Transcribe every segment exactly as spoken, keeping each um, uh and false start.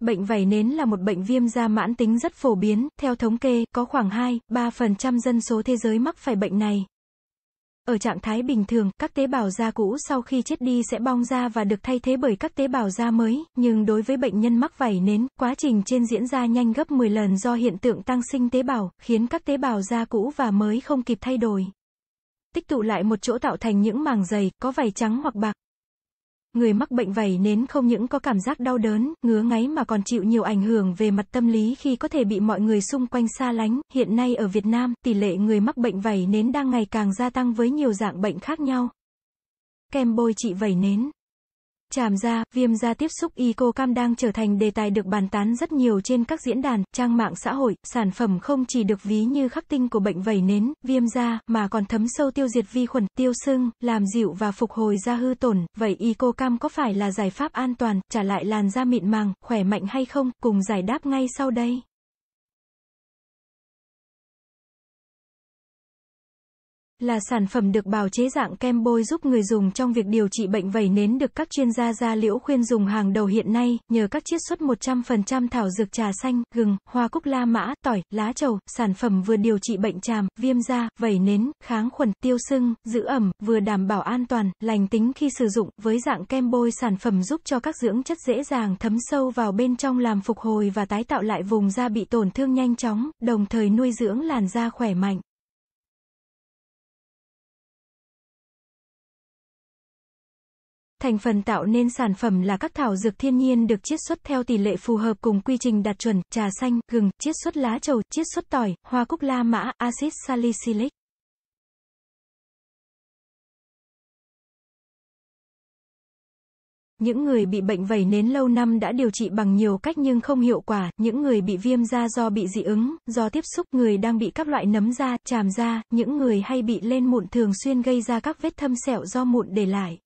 Bệnh vảy nến là một bệnh viêm da mãn tính rất phổ biến, theo thống kê, có khoảng hai đến ba phần trăm dân số thế giới mắc phải bệnh này. Ở trạng thái bình thường, các tế bào da cũ sau khi chết đi sẽ bong ra và được thay thế bởi các tế bào da mới, nhưng đối với bệnh nhân mắc vảy nến, quá trình trên diễn ra nhanh gấp mười lần do hiện tượng tăng sinh tế bào, khiến các tế bào da cũ và mới không kịp thay đổi. Tích tụ lại một chỗ tạo thành những màng dày, có vảy trắng hoặc bạc. Người mắc bệnh vảy nến không những có cảm giác đau đớn, ngứa ngáy mà còn chịu nhiều ảnh hưởng về mặt tâm lý khi có thể bị mọi người xung quanh xa lánh. Hiện nay ở Việt Nam, tỷ lệ người mắc bệnh vảy nến đang ngày càng gia tăng với nhiều dạng bệnh khác nhau. Kem bôi trị vảy nến. Chàm da, viêm da tiếp xúc EcoCalm đang trở thành đề tài được bàn tán rất nhiều trên các diễn đàn, trang mạng xã hội. Sản phẩm không chỉ được ví như khắc tinh của bệnh vảy nến, viêm da, mà còn thấm sâu tiêu diệt vi khuẩn, tiêu sưng, làm dịu và phục hồi da hư tổn. Vậy EcoCalm có phải là giải pháp an toàn, trả lại làn da mịn màng, khỏe mạnh hay không? Cùng giải đáp ngay sau đây. Là sản phẩm được bào chế dạng kem bôi giúp người dùng trong việc điều trị bệnh vảy nến được các chuyên gia da liễu khuyên dùng hàng đầu hiện nay, nhờ các chiết xuất một trăm phần trăm thảo dược trà xanh, gừng, hoa cúc la mã, tỏi, lá trầu. Sản phẩm vừa điều trị bệnh chàm, viêm da, vảy nến, kháng khuẩn, tiêu sưng, giữ ẩm, vừa đảm bảo an toàn, lành tính khi sử dụng. Với dạng kem bôi, sản phẩm giúp cho các dưỡng chất dễ dàng thấm sâu vào bên trong, làm phục hồi và tái tạo lại vùng da bị tổn thương nhanh chóng, đồng thời nuôi dưỡng làn da khỏe mạnh. Thành phần tạo nên sản phẩm là các thảo dược thiên nhiên được chiết xuất theo tỷ lệ phù hợp cùng quy trình đạt chuẩn, trà xanh, gừng, chiết xuất lá trầu, chiết xuất tỏi, hoa cúc la mã, axit salicylic. Những người bị bệnh vảy nến lâu năm đã điều trị bằng nhiều cách nhưng không hiệu quả, những người bị viêm da do bị dị ứng, do tiếp xúc, người đang bị các loại nấm da, chàm da, những người hay bị lên mụn thường xuyên gây ra các vết thâm sẹo do mụn để lại.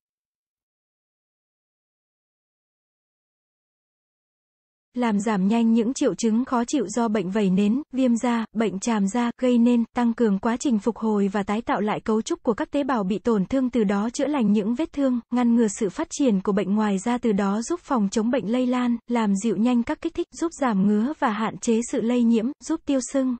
Làm giảm nhanh những triệu chứng khó chịu do bệnh vảy nến, viêm da, bệnh chàm da gây nên, tăng cường quá trình phục hồi và tái tạo lại cấu trúc của các tế bào bị tổn thương, từ đó chữa lành những vết thương, ngăn ngừa sự phát triển của bệnh, ngoài ra từ đó giúp phòng chống bệnh lây lan, làm dịu nhanh các kích thích, giúp giảm ngứa và hạn chế sự lây nhiễm, giúp tiêu sưng.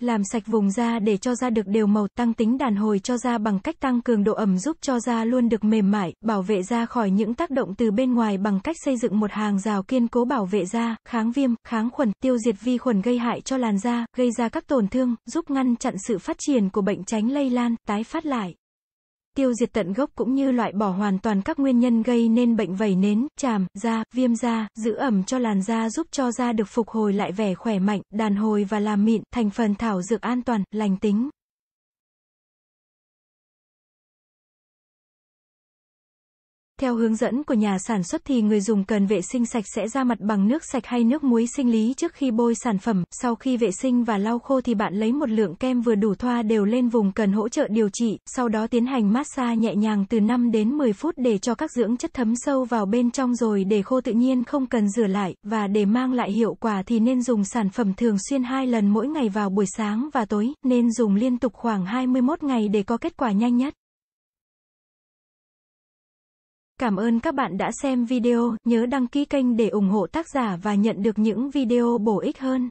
Làm sạch vùng da để cho da được đều màu, tăng tính đàn hồi cho da bằng cách tăng cường độ ẩm giúp cho da luôn được mềm mại, bảo vệ da khỏi những tác động từ bên ngoài bằng cách xây dựng một hàng rào kiên cố bảo vệ da, kháng viêm, kháng khuẩn, tiêu diệt vi khuẩn gây hại cho làn da, gây ra các tổn thương, giúp ngăn chặn sự phát triển của bệnh, tránh lây lan, tái phát lại. Tiêu diệt tận gốc cũng như loại bỏ hoàn toàn các nguyên nhân gây nên bệnh vảy nến, chàm, da, viêm da, giữ ẩm cho làn da giúp cho da được phục hồi lại vẻ khỏe mạnh, đàn hồi và làm mịn, thành phần thảo dược an toàn, lành tính. Theo hướng dẫn của nhà sản xuất thì người dùng cần vệ sinh sạch sẽ da mặt bằng nước sạch hay nước muối sinh lý trước khi bôi sản phẩm. Sau khi vệ sinh và lau khô thì bạn lấy một lượng kem vừa đủ thoa đều lên vùng cần hỗ trợ điều trị, sau đó tiến hành massage nhẹ nhàng từ năm đến mười phút để cho các dưỡng chất thấm sâu vào bên trong rồi để khô tự nhiên, không cần rửa lại. Và để mang lại hiệu quả thì nên dùng sản phẩm thường xuyên hai lần mỗi ngày vào buổi sáng và tối, nên dùng liên tục khoảng hai mươi mốt ngày để có kết quả nhanh nhất. Cảm ơn các bạn đã xem video, nhớ đăng ký kênh để ủng hộ tác giả và nhận được những video bổ ích hơn.